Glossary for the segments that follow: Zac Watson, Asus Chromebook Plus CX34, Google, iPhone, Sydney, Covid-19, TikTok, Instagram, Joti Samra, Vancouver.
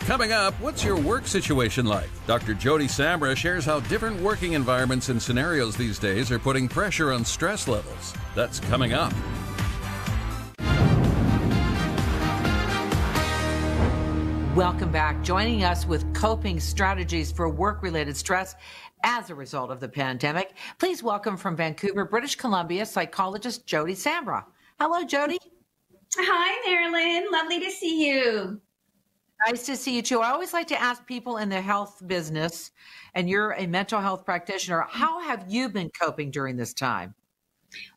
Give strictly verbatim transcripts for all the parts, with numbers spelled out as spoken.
Coming up, what's your work situation like? Doctor Joti Samra shares how different working environments and scenarios these days are putting pressure on stress levels. That's coming up. Welcome back. Joining us with coping strategies for work-related stress as a result of the pandemic, please welcome from Vancouver, British Columbia, psychologist Joti Samra. Hello, Joti. Hi, Marilyn. Lovely to see you. Nice to see you, too. I always like to ask people in the health business, and you're a mental health practitioner, how have you been coping during this time?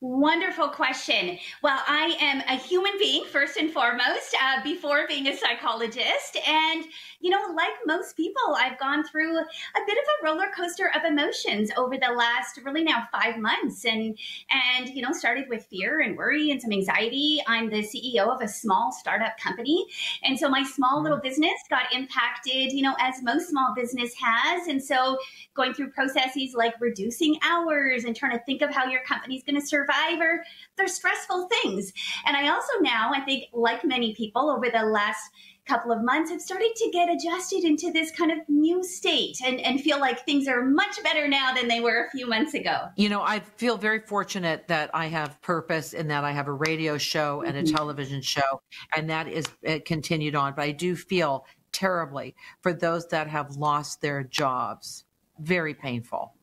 Wonderful question. Well, I am a human being, first and foremost, uh, before being a psychologist. And, you know, like most people, I've gone through a bit of a roller coaster of emotions over the last really now five months. And, and you know, started with fear and worry and some anxiety. I'm the C E O of a small startup company. And so my small little business got impacted, you know, as most small business has. And so going through processes like reducing hours and trying to think of how your company's going to survive, or they're stressful things. And I also now, I think, like many people over the last couple of months, have started to get adjusted into this kind of new state and, and feel like things are much better now than they were a few months ago. You know, I feel very fortunate that I have purpose in that I have a radio show and mm-hmm. a television show, and that is it continued on. But I do feel terribly for those that have lost their jobs. Very painful.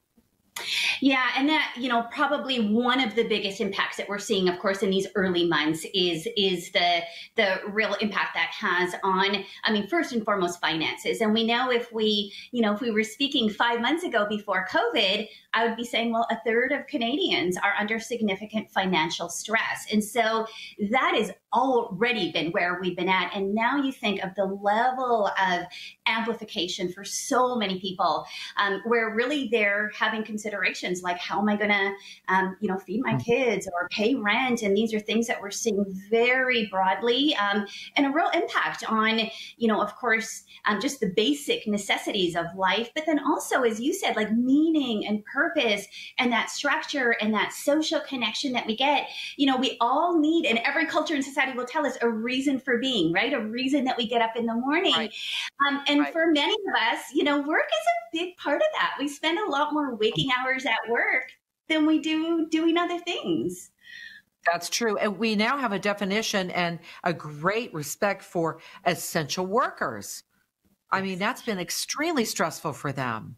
Yeah, and that, you know, probably one of the biggest impacts that we're seeing, of course, in these early months is is the the real impact that has on, I mean, first and foremost, finances. And we know if we, you know, if we were speaking five months ago before COVID, I would be saying, well, a third of Canadians are under significant financial stress. And so that has already been where we've been at. And now you think of the level of amplification for so many people, um, where really they're having considerations like, how am I going to, um, you know, feed my kids or pay rent? And these are things that we're seeing very broadly, um, and a real impact on, you know, of course, um, just the basic necessities of life. But then also, as you said, like meaning and purpose. Purpose and that structure and that social connection that we get. You know, we all need, and every culture and society will tell us, a reason for being, right? A reason that we get up in the morning. Right. Um, and right. for many of us, you know, work is a big part of that. We spend a lot more waking hours at work than we do doing other things. That's true. And we now have a definition and a great respect for essential workers. I mean, that's been extremely stressful for them.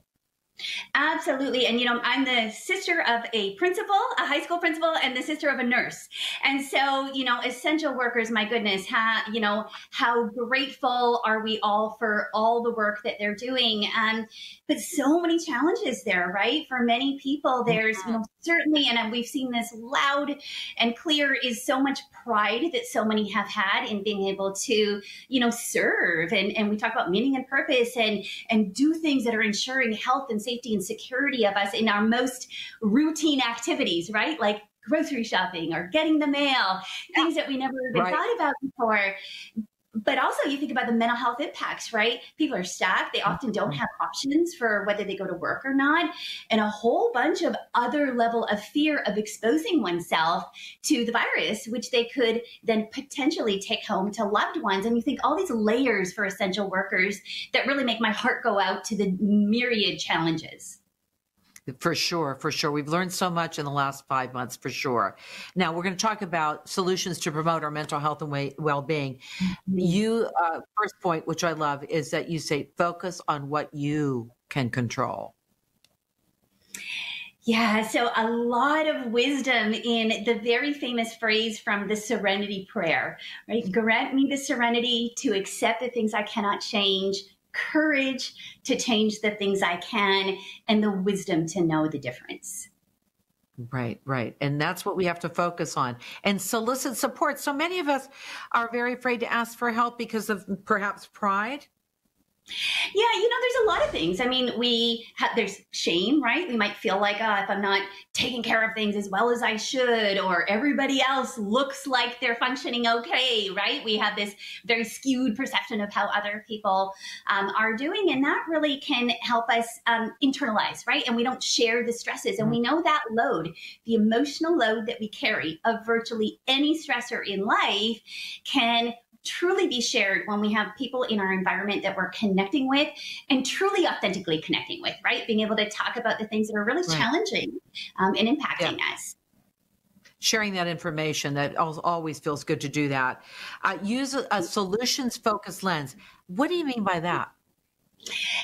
Absolutely. And, you know, I'm the sister of a principal, a high school principal, and the sister of a nurse. And so, you know, essential workers, my goodness, how, you know, how grateful are we all for all the work that they're doing? Um, but so many challenges there, right? For many people, there's, you know, certainly, and we've seen this loud and clear, is so much pride that so many have had in being able to, you know, serve. And, and we talk about meaning and purpose and, and do things that are ensuring health and safety and security of us in our most routine activities, right? Like grocery shopping or getting the mail, things that we never even right. thought about before. But also you think about the mental health impacts, right? People are stacked. They often don't have options for whether they go to work or not. And a whole bunch of other level of fear of exposing oneself to the virus, which they could then potentially take home to loved ones. And you think all these layers for essential workers that really make my heart go out to the myriad challenges. For sure, for sure. We've learned so much in the last five months, for sure. Now, we're going to talk about solutions to promote our mental health and well-being. Mm-hmm. You, uh, first point, which I love, is that you say focus on what you can control. Yeah, so a lot of wisdom in the very famous phrase from the Serenity Prayer, right? Grant me the serenity to accept the things I cannot change, courage to change the things I can, and the wisdom to know the difference. Right, right. And that's what we have to focus on and solicit support. So many of us are very afraid to ask for help because of perhaps pride. Yeah, you know, there's a lot of things. I mean, we have, there's shame, right? We might feel like, oh, if I'm not taking care of things as well as I should, or everybody else looks like they're functioning okay, right? We have this very skewed perception of how other people um, are doing, and that really can help us um, internalize, right? And we don't share the stresses, and we know that load, the emotional load that we carry of virtually any stressor in life, can truly be shared when we have people in our environment that we're connecting with and truly authentically connecting with, right? Being able to talk about the things that are really right. challenging um, and impacting yeah. us. Sharing that information, that always feels good to do that. Uh, use a, a solutions-focused lens. What do you mean by that?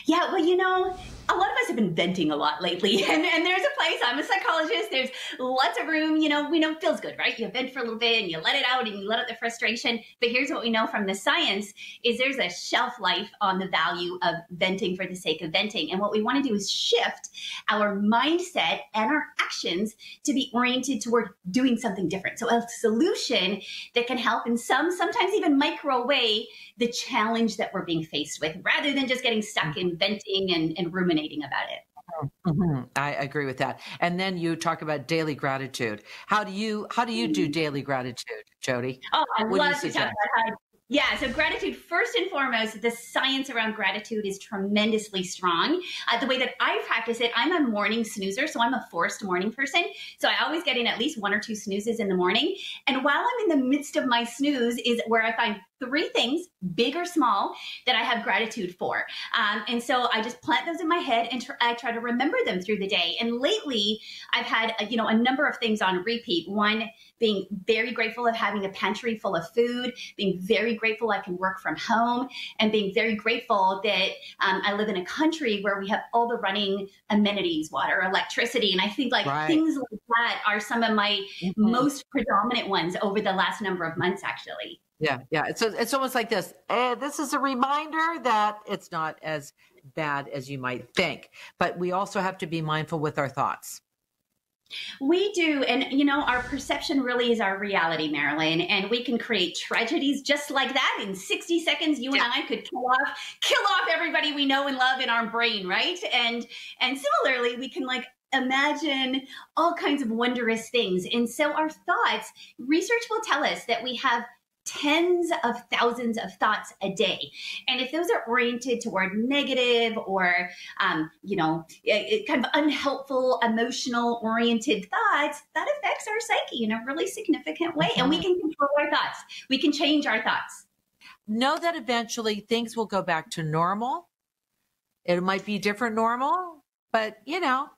Yeah, well, you know, a lot of us have been venting a lot lately, and, and there's a place, I'm a psychologist, there's lots of room, you know, we know it feels good, right? You vent for a little bit and you let it out and you let out the frustration. But here's what we know from the science is there's a shelf life on the value of venting for the sake of venting. And what we want to do is shift our mindset and our actions to be oriented toward doing something different. So a solution that can help in some, sometimes even micro way, the challenge that we're being faced with, rather than just getting stuck in venting and, and ruminating about it. Mm-hmm. I agree with that. And then you talk about daily gratitude. How do you how do you do daily gratitude, Joti? Oh, I what love to talk about how. Yeah, so gratitude, first and foremost, the science around gratitude is tremendously strong. Uh, the way that I practice it, I'm a morning snoozer, so I'm a forced morning person. So I always get in at least one or two snoozes in the morning. And while I'm in the midst of my snooze is where I find three things, big or small, that I have gratitude for. Um, and so I just plant those in my head and tr I try to remember them through the day. And lately, I've had you know a number of things on repeat. One, being very grateful of having a pantry full of food, being very grateful I can work from home, and being very grateful that um, I live in a country where we have all the running amenities, water, electricity. And I think like right. things like that are some of my mm-hmm. most predominant ones over the last number of months, actually. Yeah, yeah. It's, it's almost like this. Uh, this is a reminder that it's not as bad as you might think, but we also have to be mindful with our thoughts. We do. And, you know, our perception really is our reality, Marilyn, and we can create tragedies just like that. In sixty seconds, you and I could kill off, kill off everybody we know and love in our brain, right? And, and similarly, we can like imagine all kinds of wondrous things. And so our thoughts, research will tell us that we have tens of thousands of thoughts a day. And if those are oriented toward negative or, um, you know, it, it kind of unhelpful, emotional oriented thoughts, that affects our psyche in a really significant way. Mm-hmm. And we can control our thoughts. We can change our thoughts. Know that eventually things will go back to normal. It might be different normal, but you know,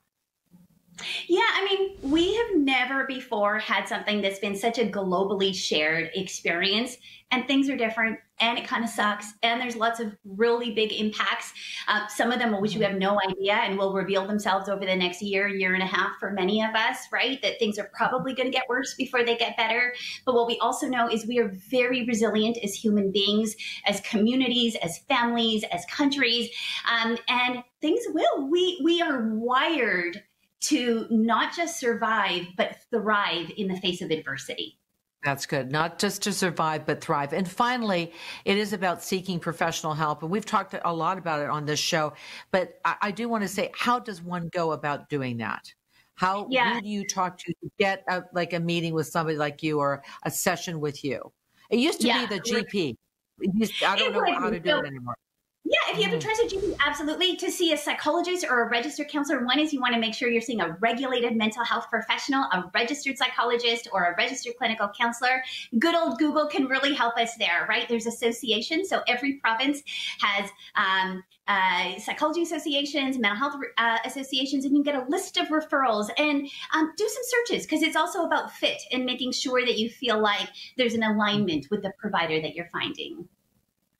yeah, I mean, we have never before had something that's been such a globally shared experience, and things are different, and it kind of sucks, and there's lots of really big impacts, uh, some of them which we have no idea and will reveal themselves over the next year, year and a half for many of us, right? That things are probably going to get worse before they get better. But what we also know is we are very resilient as human beings, as communities, as families, as countries, um, and things will. We, we are wired to not just survive, but thrive in the face of adversity. That's good. Not just to survive, but thrive. And finally, it is about seeking professional help. And we've talked a lot about it on this show, but I, I do want to say, how does one go about doing that? How yeah. who do you talk to to get a, like a meeting with somebody like you or a session with you? It used to yeah. be the G P. Used, I don't it know how to do so it anymore. Yeah, if you have a trusted G P, absolutely, to see a psychologist or a registered counselor. One is you want to make sure you're seeing a regulated mental health professional, a registered psychologist or a registered clinical counselor. Good old Google can really help us there, right? There's associations. So every province has um, uh, psychology associations, mental health uh, associations, and you can get a list of referrals and um, do some searches, because it's also about fit and making sure that you feel like there's an alignment with the provider that you're finding.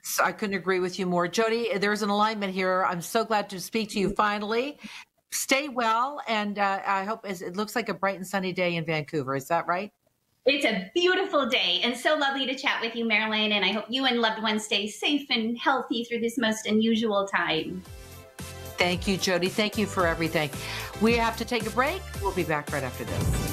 So I couldn't agree with you more. Joti, there's an alignment here. I'm so glad to speak to you finally. Stay well, and uh, I hope it looks like a bright and sunny day in Vancouver. Is that right? It's a beautiful day, and so lovely to chat with you, Marilyn, and I hope you and loved ones stay safe and healthy through this most unusual time. Thank you, Joti. Thank you for everything. We have to take a break. We'll be back right after this.